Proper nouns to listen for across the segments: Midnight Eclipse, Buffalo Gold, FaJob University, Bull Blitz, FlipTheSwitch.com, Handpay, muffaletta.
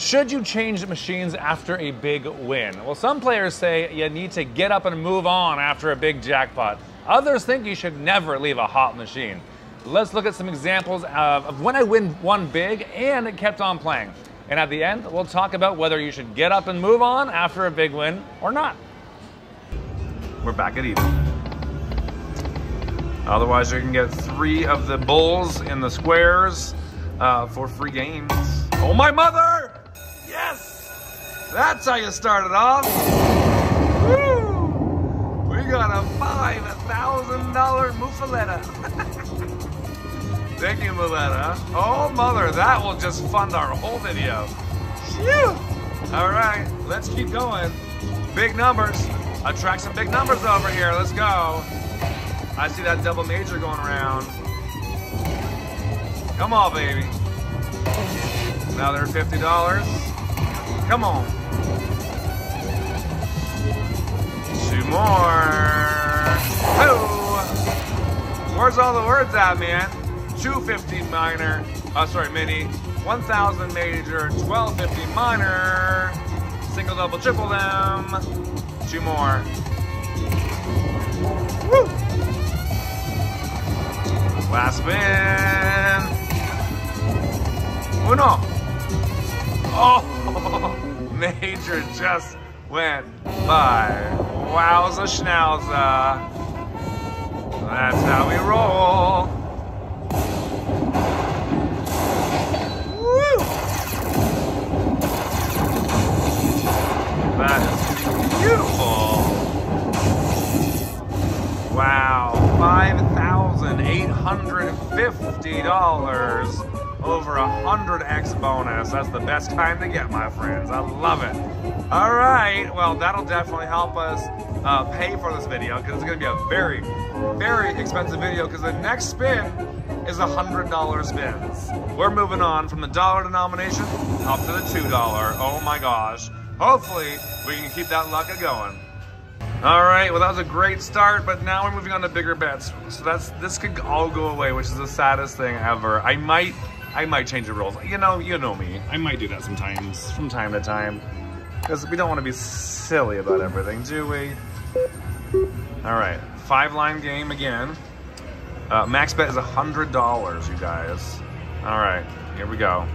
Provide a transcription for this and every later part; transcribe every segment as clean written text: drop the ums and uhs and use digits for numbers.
Should you change machines after a big win? Well, some players say you need to get up and move on after a big jackpot. Others think you should never leave a hot machine. Let's look at some examples of when I win one big and it kept on playing. And at the end, we'll talk about whether you should get up and move on after a big win or not. We're back at even. Otherwise, you can get 3 of the bulls in the squares for free games. Oh, my mother! Yes! That's how you started off. Woo! We got a $5,000 muffaletta. Thank you, Muletta. Oh, mother, that will just fund our whole video. Phew! All right, let's keep going. Big numbers. Attract some big numbers over here. Let's go. I see that double major going around. Come on, baby. Another $50. Come on. 2 more. Oh! Where's all the words at, man? 250 minor. Oh, sorry, mini. 1,000 major. 1,250 minor. Single, double, triple them. 2 more. Woo! Last spin. Uno. Oh, major just went by. Wowza schnauza. That's how we roll. Woo! That is beautiful. Wow, $5,850. Over 100x bonus. That's the best time to get, my friends. I love it. All right, well, that'll definitely help us pay for this video, because it's gonna be a very, very expensive video, because the next spin is $100 spins. We're moving on from the dollar denomination up to the $2. Oh my gosh. Hopefully we can keep that luck going. All right, well, that was a great start, but now we're moving on to bigger bets. So this could all go away, which is the saddest thing ever. I might change the rules. You know me. I might do that sometimes, from time to time. Because we don't want to be silly about everything, do we? All right, 5-line game again. Max bet is $100, you guys. All right, here we go.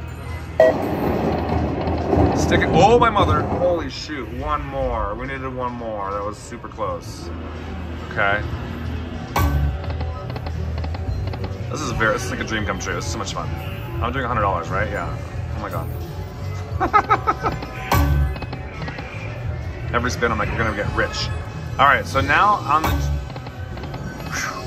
Stick it, oh my mother, holy shoot, 1 more. We needed 1 more, that was super close. Okay. This is like a dream come true, it's so much fun. I'm doing $100, right? Yeah. Oh my god. Every spin I'm like, we're gonna get rich. All right, so now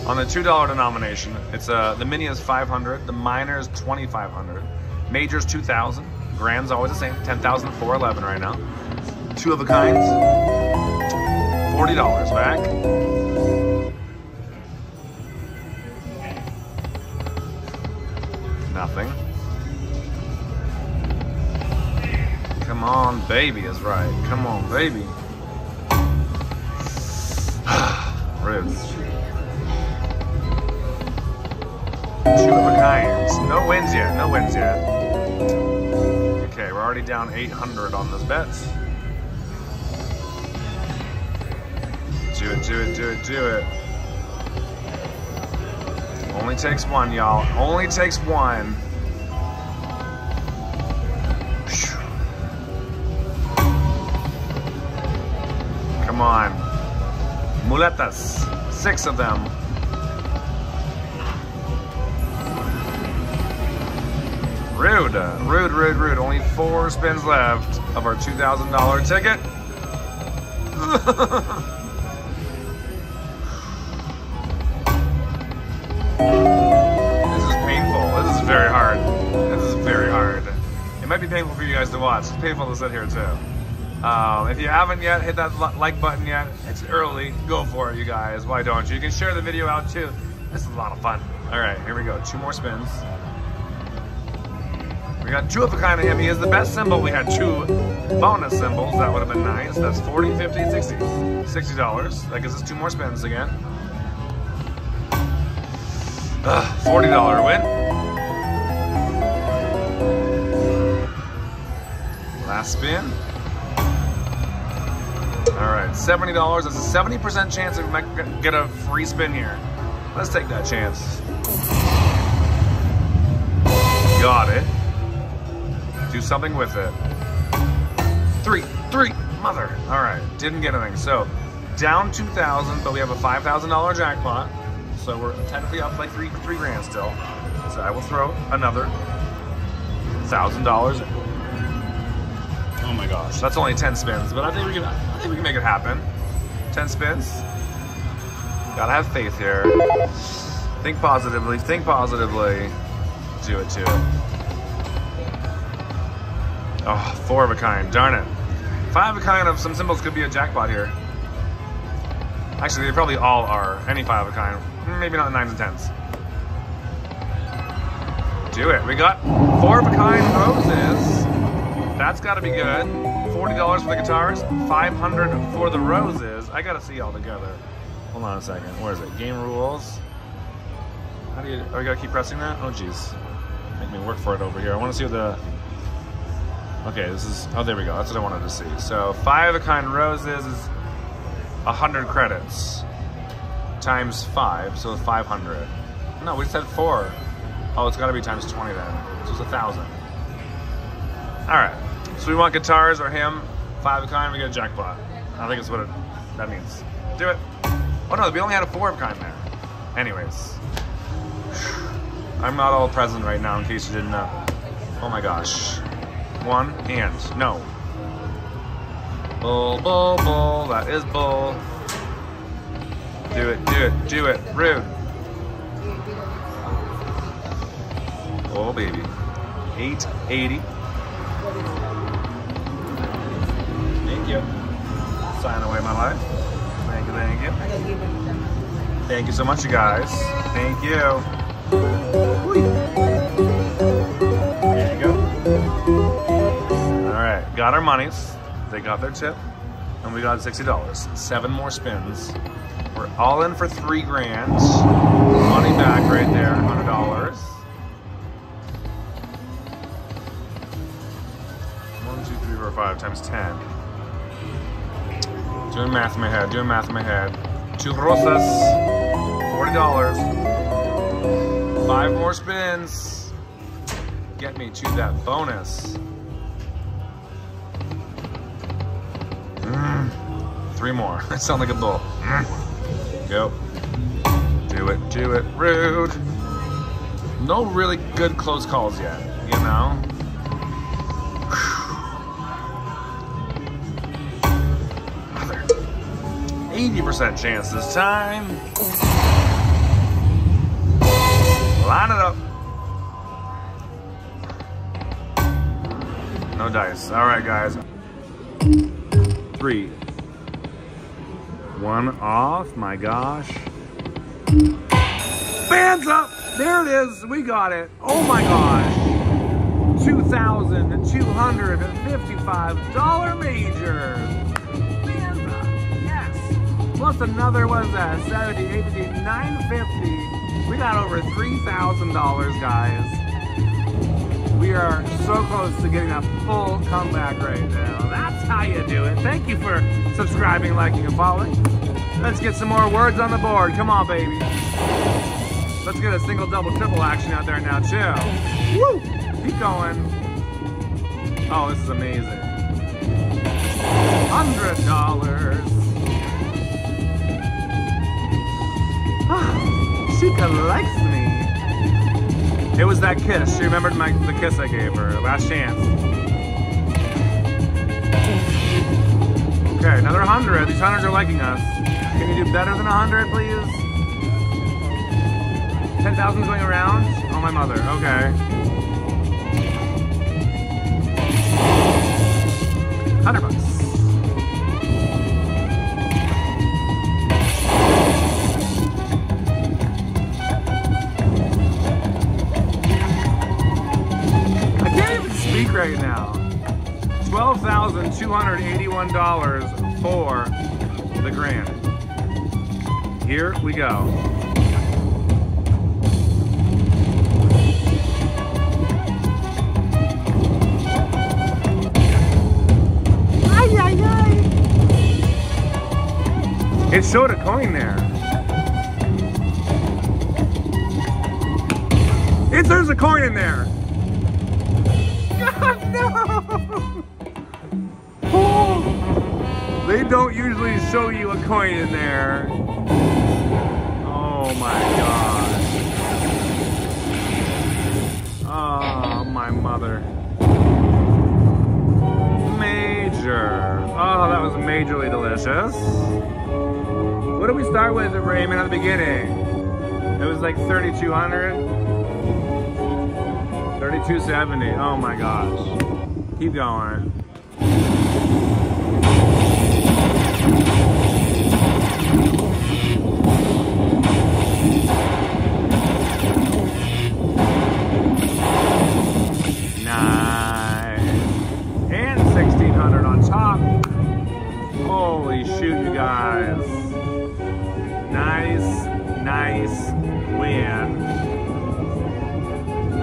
on the $2 denomination, it's the mini is 500, the minor is 2,500, major is 2,000, grand's always the same, 10,411 right now. 2 of a kinds, $40 back. Nothing. Come on, baby is right. Come on, baby. Ribs. 2 of a kind. No wins yet. No wins yet. Okay, we're already down 800 on this bet. Do it, do it, do it, do it. Only takes 1, y'all. Only takes 1. Come on. Muletas. 6 of them. Rude. Rude, rude, rude. Only 4 spins left of our $2,000 ticket. Very hard. This is very hard. It might be painful for you guys to watch. It's painful to sit here too. If you haven't yet, hit that like button yet. It's early. Go for it, you guys. Why don't you? You can share the video out too. This is a lot of fun. All right, here we go. 2 more spins. We got 2 of a kind of him. He is the best symbol. We had 2 bonus symbols. That would have been nice. That's 40, 50, 60. $60. That gives us 2 more spins again. $40 win. Last spin. All right, $70. That's a 70% chance of get a free spin here. Let's take that chance. Got it. Do something with it. Three, mother. All right, didn't get anything. So down 2,000, but we have a $5,000 jackpot. So we're technically up like three grand still. So I will throw another $1,000 in. Oh my gosh, that's only 10 spins, but I think we can make it happen. 10 spins. Gotta have faith here. Think positively. Think positively. Do it too. Oh, four of a kind. Darn it. Five of a kind of some symbols could be a jackpot here. Actually, they probably all are. Any five of a kind. Maybe not the nines and tens. Do it. We got four of a kind roses. That's got to be good. $40 for the guitars. $500 for the roses. I got to see all together. Hold on a second. Where is it? Game rules. How do you? Oh, you got to keep pressing that? Oh, geez. Make me work for it over here. I want to see what the... Okay, this is... Oh, there we go. That's what I wanted to see. So, five of a kind roses is 100 credits times 5, so 500. No, we said 4. Oh, it's got to be times 20 then. So it's 1,000. All right. So we want guitars or him, five of a kind, we get a jackpot. I think that's what that means. Do it. Oh no, we only had a four of a kind there. Anyways. I'm not all present right now in case you didn't know. Oh my gosh. One and no. Bull, bull, bull, that is bull. Do it, do it, do it. Rude. Oh baby. 880. Thank you. Sign away my life. Thank you, thank you. Thank you so much, you guys. Thank you. There you go. All right, got our monies. They got their tip, and we got $60. 7 more spins. We're all in for 3 grand. Money back right there, $100. 1, 2, 3, 4, 5 times 10. Doing math in my head. Doing math in my head. 2 rosas. $40. 5 more spins. Get me to that bonus. 3 more. That sounds like a bull. Go. Do it. Do it. Rude. No really good close calls yet. You know. Mother. 80% chance this time. Line it up. No dice. All right, guys. 3. 1 off, my gosh. Fans up, there it is, we got it. Oh my gosh, $2,255 major. Fans up, yes. Plus another, what is that, 70, 80, 950. We got over $3,000, guys. We are so close to getting a full comeback right now. That's how you do it. Thank you for subscribing, liking, and following. Let's get some more words on the board. Come on, baby. Let's get a single, double, triple action out there now. Chill. Woo! Keep going. Oh, this is amazing. $100. Ah, she likes me. It was that kiss. She remembered the kiss I gave her. Last chance. Okay, another 100. These 100s are liking us. Can you do better than 100, please? 10,000 going around? Oh, my mother. Okay. 100 bucks. 281 for the grand. Here we go. It showed a coin there. There's a coin in there. God, no! Oh, they don't usually show you a coin in there. Oh my gosh. Oh, my mother. Major. Oh, that was majorly delicious. What did we start with, Raymond, at the beginning? It was like 3,200. 3270. Oh my gosh. Keep going. Nice. And 1600 on top. Holy shoot, you guys. Nice, nice win.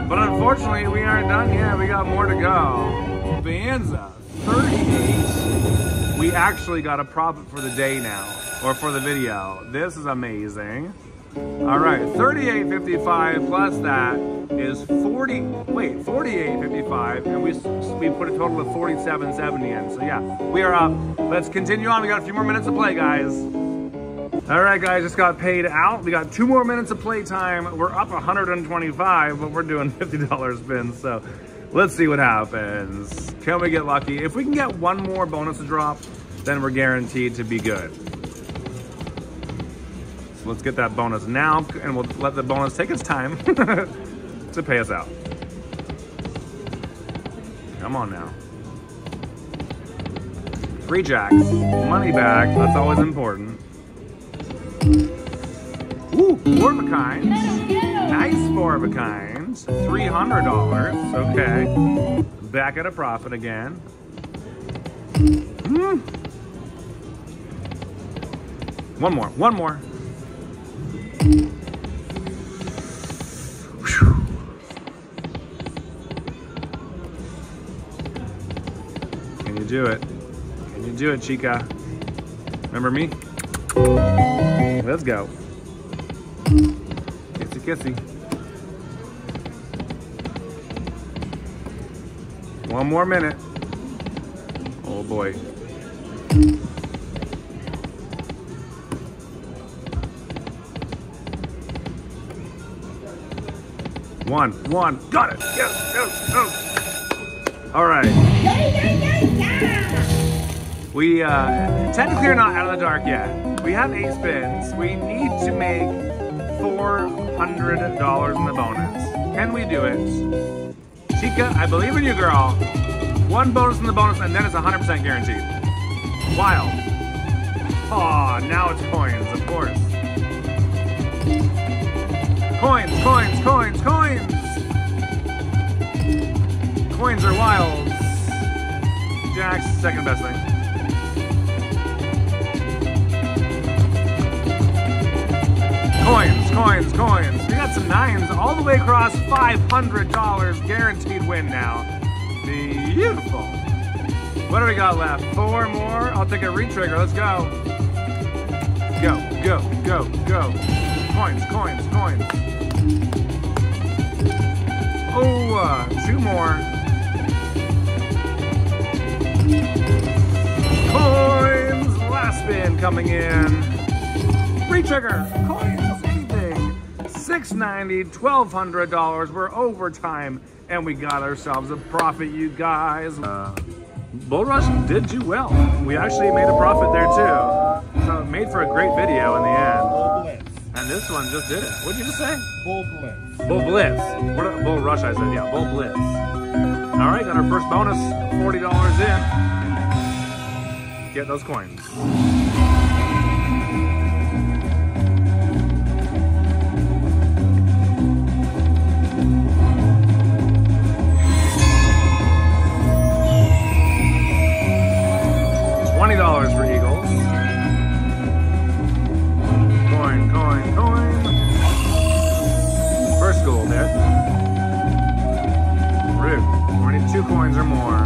But unfortunately, we aren't done yet. We got more to go. Bonanza 38. We actually got a profit for the day now, or for the video. This is amazing. All right, 38.55 plus that is 40. Wait, 48.55, and we put a total of 47.70 in. So yeah, we are up. Let's continue on. We got a few more minutes to play, guys. All right, guys, just got paid out. We got 2 more minutes of play time. We're up 125, but we're doing $50 spins, so let's see what happens. Can we get lucky? If we can get 1 more bonus to drop, then we're guaranteed to be good. So let's get that bonus now, and we'll let the bonus take its time to pay us out. Come on now. 3 jacks, money back, that's always important. Ooh, 4 of a kind. Nice 4 of a kind. $300. Okay. Back at a profit again. Mm. One more. Whew. Can you do it? Can you do it, Chica? Remember me? Let's go. Kissy kissy. 1 more minute. Oh boy. One. Got it. Yes. No. All right. We technically are not out of the dark yet. We have 8 spins. We need to make $400 in the bonus. Can we do it? Chica, I believe in you, girl. 1 bonus in the bonus, and then it's 100% guaranteed. Wild. Aw, oh, now it's coins, of course. Coins. Coins are wilds. Jack's second best thing. Coins. We got some 9s all the way across. $500 guaranteed win now. Beautiful. What do we got left? 4 more. I'll take a retrigger. Let's go. Go. Coins. Oh, 2 more. Coins. Last spin coming in. Retrigger. Coins. $690, $1,200, we're overtime, and we got ourselves a profit, you guys. Bull Rush did do well. We actually made a profit there too. So it made for a great video in the end. Bull Blitz. And this one just did it. What'd you just say? Bull Blitz. Bull Rush, I said, yeah, Bull Blitz. All right, got our first bonus, $40 in. Get those coins. $20 for Eagles. Coin. First goal there. Rude. We need 2 coins or more.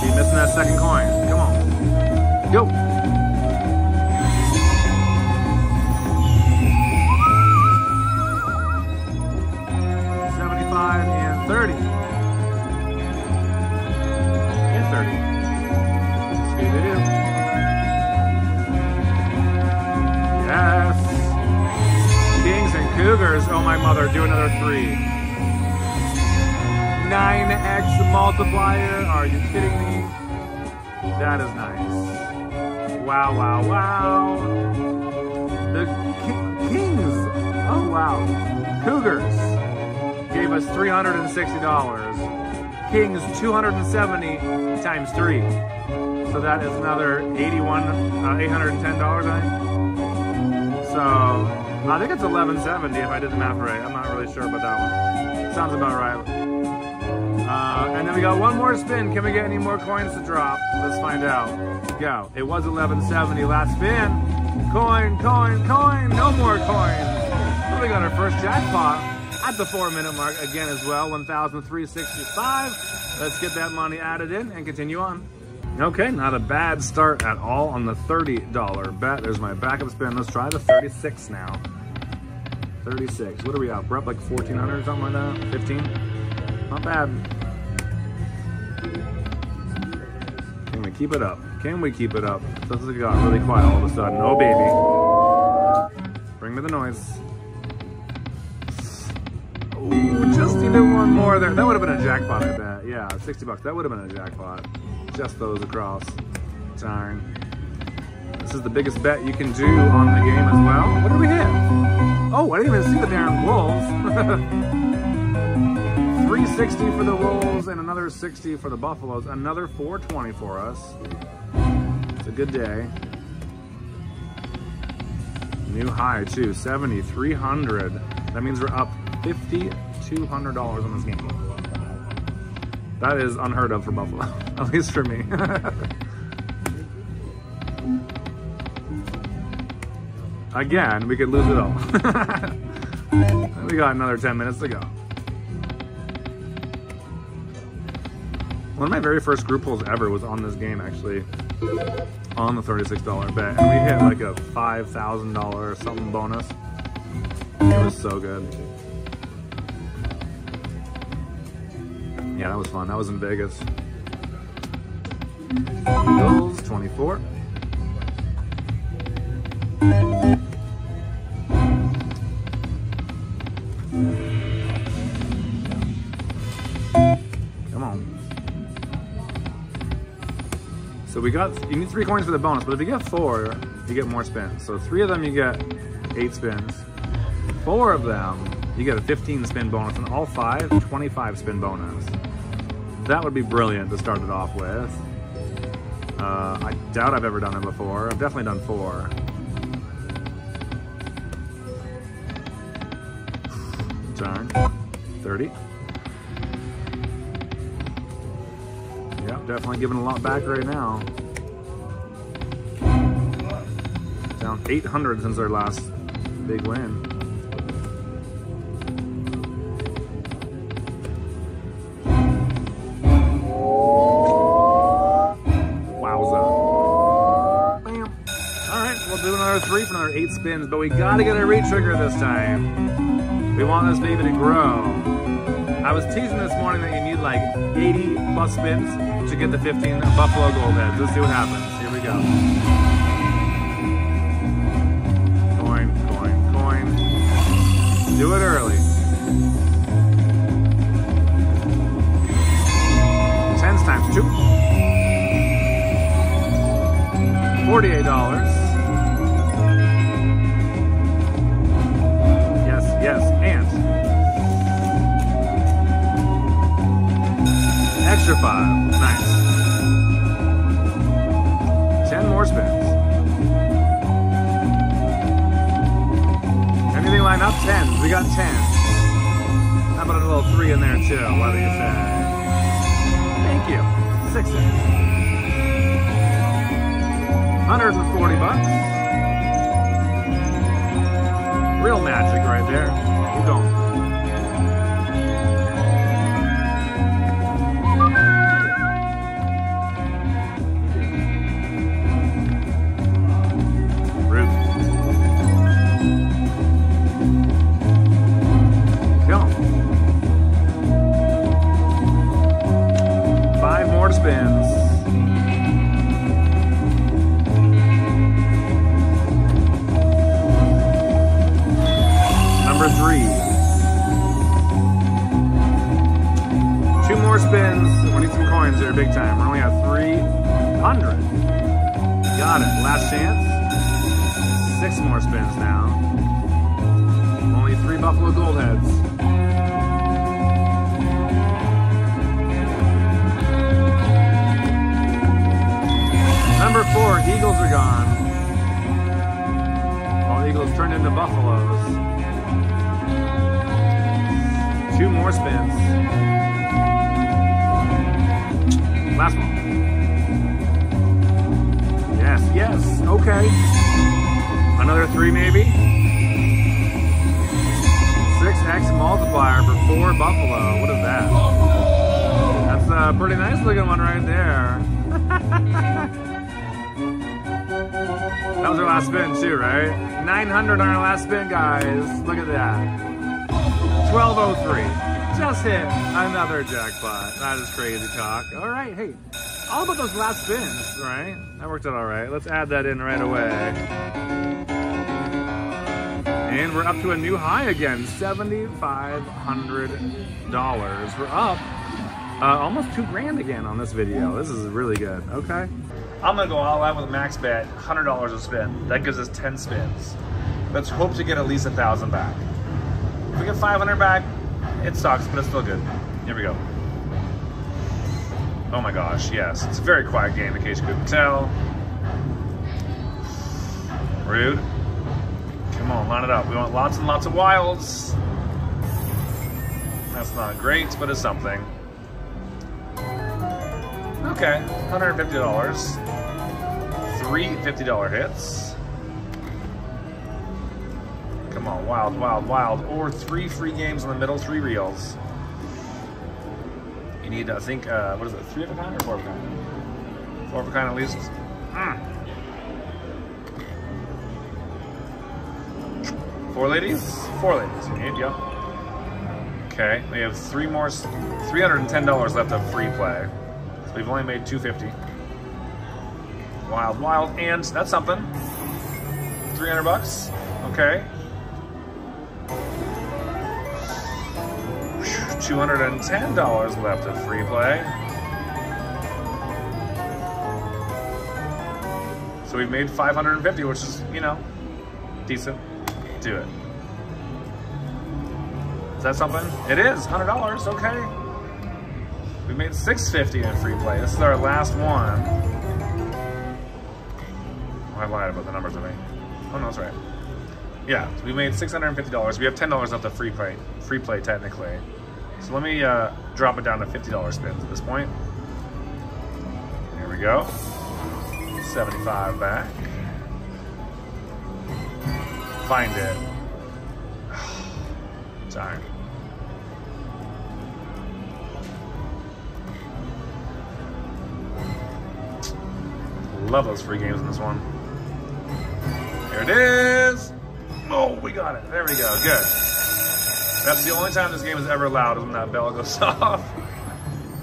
Keep missing that second coin. Come on. 30. You're 30. Scooby-Doo. Yes. Kings and Cougars. Oh, my mother. Do another three. 9x multiplier. Are you kidding me? That is nice. Wow, wow, wow. The Kings. Oh, wow. Cougars gave us $360. Kings 270 times 3. So that is another $810, I think. So I think it's 1170 if I did the math right. I'm not really sure about that one. Sounds about right. And then we got one more spin. Can we get any more coins to drop? Let's find out. Go. It was 1170 last spin. Coin, coin, coin. No more coins. Well, we got our first jackpot at the 4-minute mark again as well, 1,365. Let's get that money added in and continue on. Okay, not a bad start at all on the $30 bet. There's my backup spin. Let's try the 36 now. 36. What are we at? We're up like 1,400 or something like that. 15. Not bad. Can we keep it up? Can we keep it up? This has got really quiet all of a sudden. Oh baby. Bring me the noise. Ooh, just even one more there. That would have been a jackpot, I bet. Yeah, 60 bucks. That would have been a jackpot. Just those across. Darn. This is the biggest bet you can do on the game as well. What did we hit? Oh, I didn't even see the darn Wolves. 360 for the Wolves and another 60 for the Buffaloes. Another 420 for us. It's a good day. New high, too. 7,300. That means we're up $5,200 on this game. That is unheard of for Buffalo, at least for me. Again, we could lose it all. We got another 10 minutes to go. One of my very first group pulls ever was on this game, actually, on the $36 bet, and we hit like a $5,000 something bonus. It was so good. Yeah, that was fun. That was in Vegas. Bills, 24. Come on. So we got, you need 3 coins for the bonus, but if you get 4, you get more spins. So 3 of them, you get 8 spins. 4 of them, you get a 15 spin bonus, and all 5, 25 spin bonus. That would be brilliant to start it off with. I doubt I've ever done it before. I've definitely done 4. Darn. 30. Yep, definitely giving a lot back right now. Down 800 since their last big win. For another 8 spins, but we gotta get a re-trigger this time. We want this baby to grow. I was teasing this morning that you need like 80 plus spins to get the 15 Buffalo Gold heads. Let's see what happens. Here we go. Coin, coin, coin. Do it early. 10s times 2. $48. Yes, and extra 5. Nice. 10 more spins. Anything line up? 10s. We got 10. How about a little 3 in there too? What do you say? Thank you. 6s. $140. Real magic right there. Keep going. Rude. Kill him. more spins. Number 3. 2 more spins. We need some coins here big time. We're only at 300. Got it. Last chance. 6 more spins now. Only 3 Buffalo Gold heads. Number 4, eagles are gone. All eagles turned into buffaloes. 2 more spins. Last one. Yes, yes, okay. Another 3 maybe. 6x multiplier for 4 buffalo. What is that? That's a pretty nice looking one right there. That was our last spin too, right? 900 on our last spin, guys. Look at that. 1203. Just hit another jackpot. That is crazy talk. All right, hey, all about those last spins, right? That worked out all right. Let's add that in right away. And we're up to a new high again, $7,500. We're up almost 2 grand again on this video. This is really good, okay? I'm gonna go all out with a max bet, $100 a spin. That gives us 10 spins. Let's hope to get at least 1,000 back. If we get 500 back, it sucks, but it's still good. Here we go. Oh my gosh, yes. It's a very quiet game, in case you couldn't tell. Rude. Come on, line it up. We want lots and lots of wilds. That's not great, but it's something. Okay, $150. 3 $50 hits. Come on, wild, wild, wild. Or 3 free games in the middle, 3 reels. You need, I think, what is it, 3 of a kind or 4 of a kind? 4 of a kind at least. Mm. 4 ladies? 4 ladies. You need, yep. Okay, we have 3 more, $310 left of free play. We've only made 250. Wild, wild, and that's something. 300 bucks, okay. 210 left of free play. So we've made 550, which is, you know, decent. Do it. Is that something? It is, $100, okay. We made $650 in free play. This is our last one. Oh, I lied about the numbers, I think. Oh no, that's right. Yeah, we made $650. We have $10 left of free play technically. So let me drop it down to $50 spins at this point. Here we go. 75 back. Find it. Darn. Love those free games in this one. Here it is. Oh, we got it. There we go. Good. That's the only time this game is ever loud, is when that bell goes off.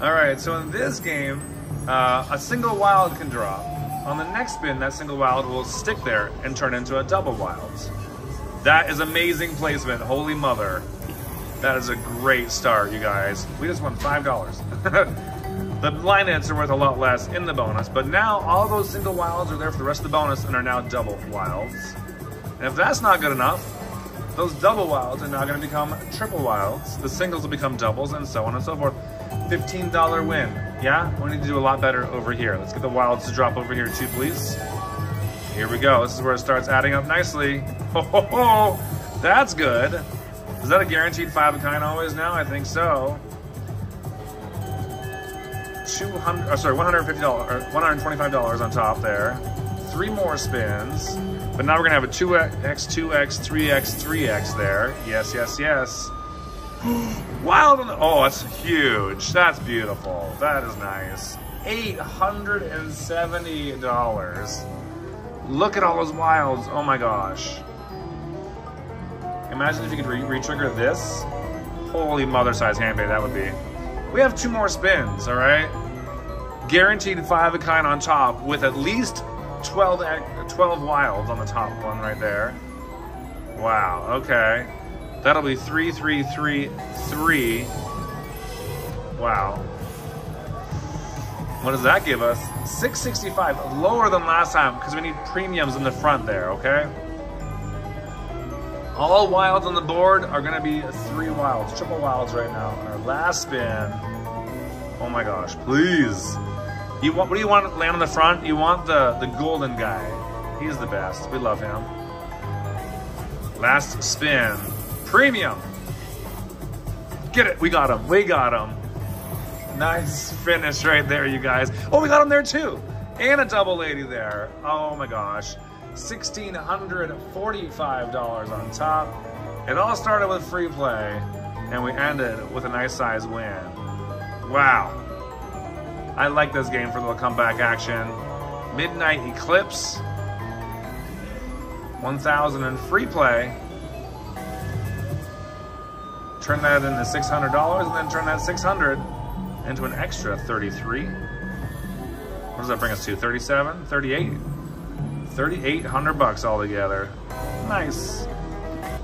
All right. So in this game, a single wild can drop. On the next spin, that single wild will stick there and turn into a double wild. That is amazing placement. Holy mother. That is a great start, you guys. We just won $5. The line hits are worth a lot less in the bonus, but now all those single wilds are there for the rest of the bonus and are now double wilds. And if that's not good enough, those double wilds are now going to become triple wilds. The singles will become doubles and so on and so forth. $15 win. Yeah, we need to do a lot better over here. Let's get the wilds to drop over here too, please. Here we go. This is where it starts adding up nicely. Ho, ho, ho. That's good. Is that a guaranteed 5 of a kind always now? I think so. $125 on top there. 3 more spins, but now we're gonna have a 2x, 2x, 3x, 3x there. Yes, yes, yes. Wild on the, oh, that's huge. That's beautiful. That is nice. $870. Look at all those wilds. Oh my gosh. Imagine if you could re-trigger this. Holy mother-sized hand pay that would be. We have 2 more spins, all right? guaranteed 5 of kind on top with at least 12 wilds on the top one right there. Wow, okay. That'll be 3, 3, 3, 3. Wow. What does that give us? 665, lower than last time because we need premiums in the front there, okay? All wilds on the board are gonna be 3 wilds, triple wilds right now on our last spin. Oh my gosh, please. You want, what do you want to land on the front? You want the golden guy. He's the best, we love him. Last spin, premium. Get it, we got him, we got him. Nice finish right there, you guys. Oh, we got him there too. And a double lady there, oh my gosh. $1,645 on top. It all started with free play and we ended with a nice size win. Wow. I like this game for a little comeback action. Midnight Eclipse. 1,000 in free play. Turn that into $600 and then turn that 600 into an extra 33. What does that bring us to? 37, 38. $3,800 altogether. Nice.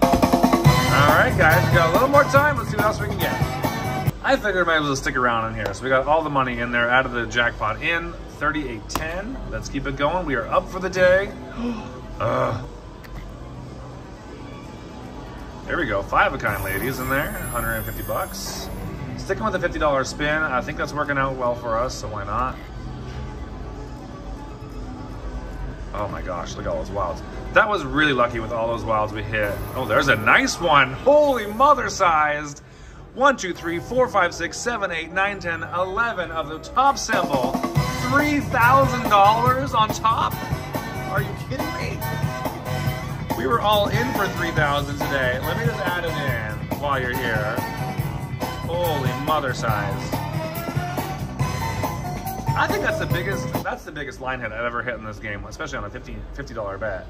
All right, guys, we got a little more time. Let's see what else we can get. I figured I might as well stick around in here. So we got all the money in there out of the jackpot in. 3810. Let's keep it going. We are up for the day. There we go. 5 of kind ladies in there. $150. Sticking with the $50 spin. I think that's working out well for us, so why not? Oh my gosh, look at all those wilds. That was really lucky with all those wilds we hit. Oh, there's a nice one. Holy mother-sized. 1, 2, 3, 4, 5, 6, 7, 8, 9, 10, 11 of the top symbol. $3,000 on top? Are you kidding me? We were all in for 3,000 today. Let me just add it in while you're here. Holy mother-sized. I think that's the biggest line hit I've ever hit in this game, especially on a $50 bet.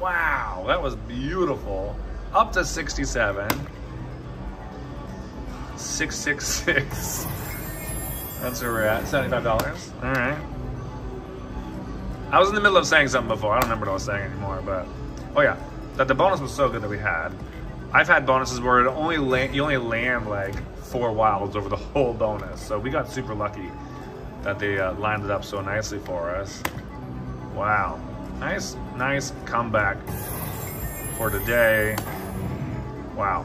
Wow, that was beautiful. Up to 67. 666. That's where we're at. $75. All right. I was in the middle of saying something before. I don't remember what I was saying anymore, but oh yeah, that the bonus was so good that we had. I've had bonuses where you only land like 4 wilds over the whole bonus, so we got super lucky that they lined it up so nicely for us. Wow, nice comeback for today. Wow.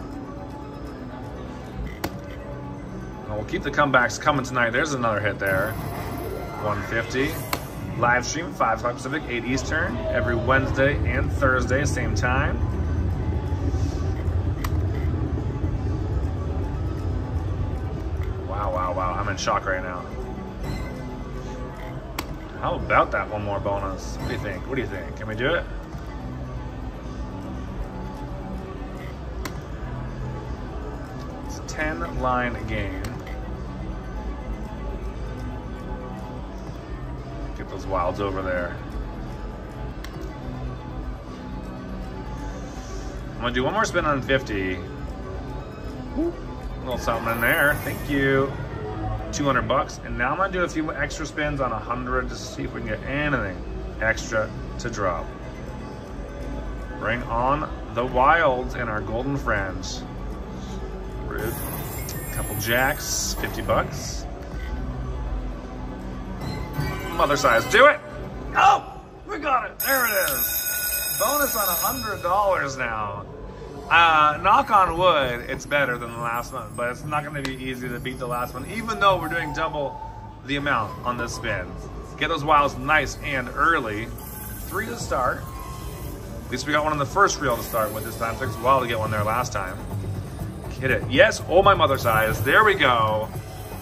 And we'll keep the comebacks coming tonight. There's another hit there. 150. Live stream 5 o'clock Pacific, 8 Eastern, every Wednesday and Thursday, same time. Wow, wow, wow! I'm in shock right now. How about that one more bonus? What do you think? What do you think? Can we do it? It's a 10-line game. Get those wilds over there. I'm gonna do one more spin on 50. Woo. A little something in there. Thank you. $200, and now I'm gonna do a few extra spins on 100 to see if we can get anything extra to drop. Bring on the wilds and our golden friends. Rude. A couple jacks, $50. Mother size, do it! Oh, we got it, there it is. Bonus on $100 now. Knock on wood, it's better than the last one, but it's not going to be easy to beat the last one, even though we're doing double the amount on this spin. Get those wilds nice and early. 3 to start. At least we got one on the first reel to start with this time. It took us a while to get one there last time. Get it. Yes. Oh, my mother size. There we go.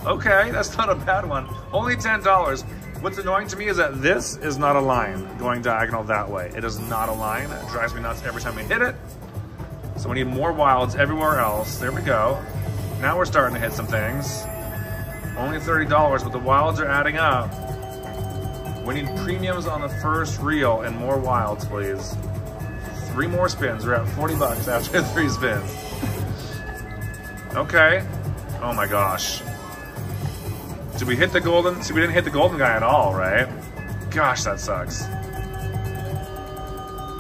Okay, that's not a bad one. Only $10. What's annoying to me is that this is not a line going diagonal that way. It is not a line. It drives me nuts every time we hit it. So we need more wilds everywhere else. There we go. Now we're starting to hit some things. Only $30, but the wilds are adding up. We need premiums on the first reel and more wilds, please. 3 more spins. We're at $40 after 3 spins. Okay. Oh my gosh. Did we hit the golden? See, we didn't hit the golden guy at all, right? Gosh, that sucks.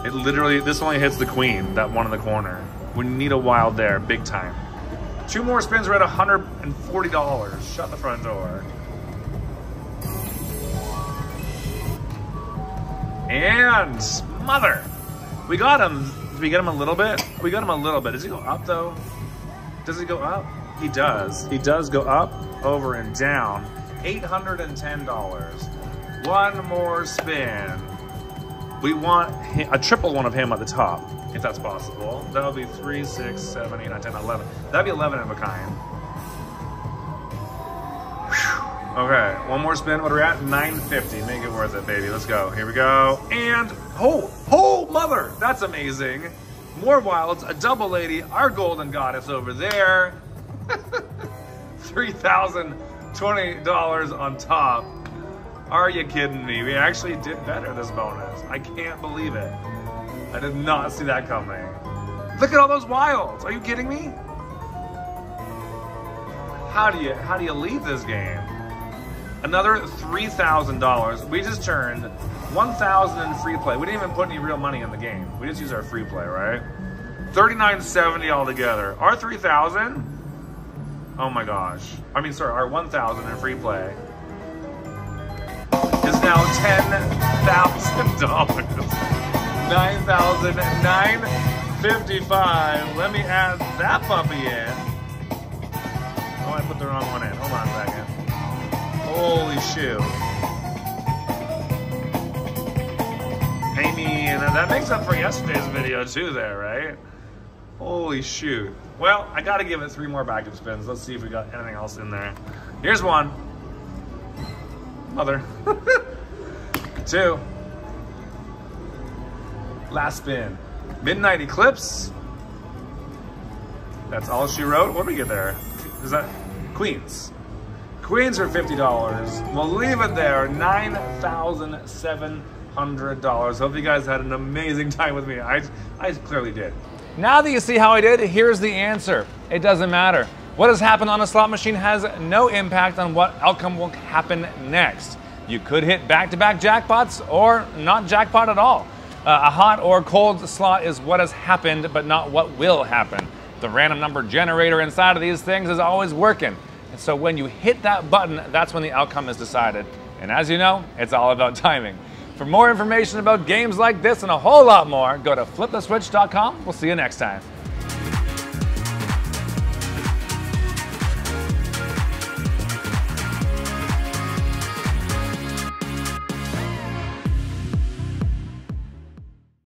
It literally, this only hits the queen, that one in the corner. We need a wild there, big time. Two more spins, we're at $140. Shut the front door. And mother, we got him. Did we get him a little bit? We got him a little bit. Does he go up though? Does he go up? He does. He does go up, over, and down. $810. One more spin. We want a triple one of him at the top, if that's possible. That would be 3, 6, 7, 8, 9, 10, 11. That'd be 11 of a kind. Whew. Okay, one more spin. What are we at? 950. Make it worth it, baby. Let's go. Here we go. And, oh, mother! That's amazing. More wilds, a double lady, our golden goddess over there. $3,020 on top. Are you kidding me? We actually did better this bonus. I can't believe it. I did not see that coming. Look at all those wilds. Are you kidding me? How do you leave this game? Another $3,000. We just turned 1,000 in free play. We didn't even put any real money in the game. We just used our free play, right? $39.70 altogether. Our 3,000. Oh my gosh. I mean, sorry, our 1,000 in free play is now $10,000. 9,955. Let me add that puppy in. Oh, I put the wrong one in. Hold on a second. Holy shoe. I mean, that makes up for yesterday's video too there, right? Holy shoot. Well, I gotta give it 3 more backup spins. Let's see if we got anything else in there. Here's one. Mother. 2. Last spin. Midnight Eclipse. That's all she wrote. What do we get there? Is that queens? Queens are $50. We'll leave it there. $9,700. Hope you guys had an amazing time with me. I clearly did. Now that you see how I did, here's the answer. It doesn't matter. What has happened on a slot machine has no impact on what outcome will happen next. You could hit back-to-back jackpots or not jackpot at all. A hot or cold slot is what has happened, but not what will happen. The random number generator inside of these things is always working. And so when you hit that button, that's when the outcome is decided. And as you know, it's all about timing. For more information about games like this and a whole lot more, go to FlipTheSwitch.com. We'll see you next time.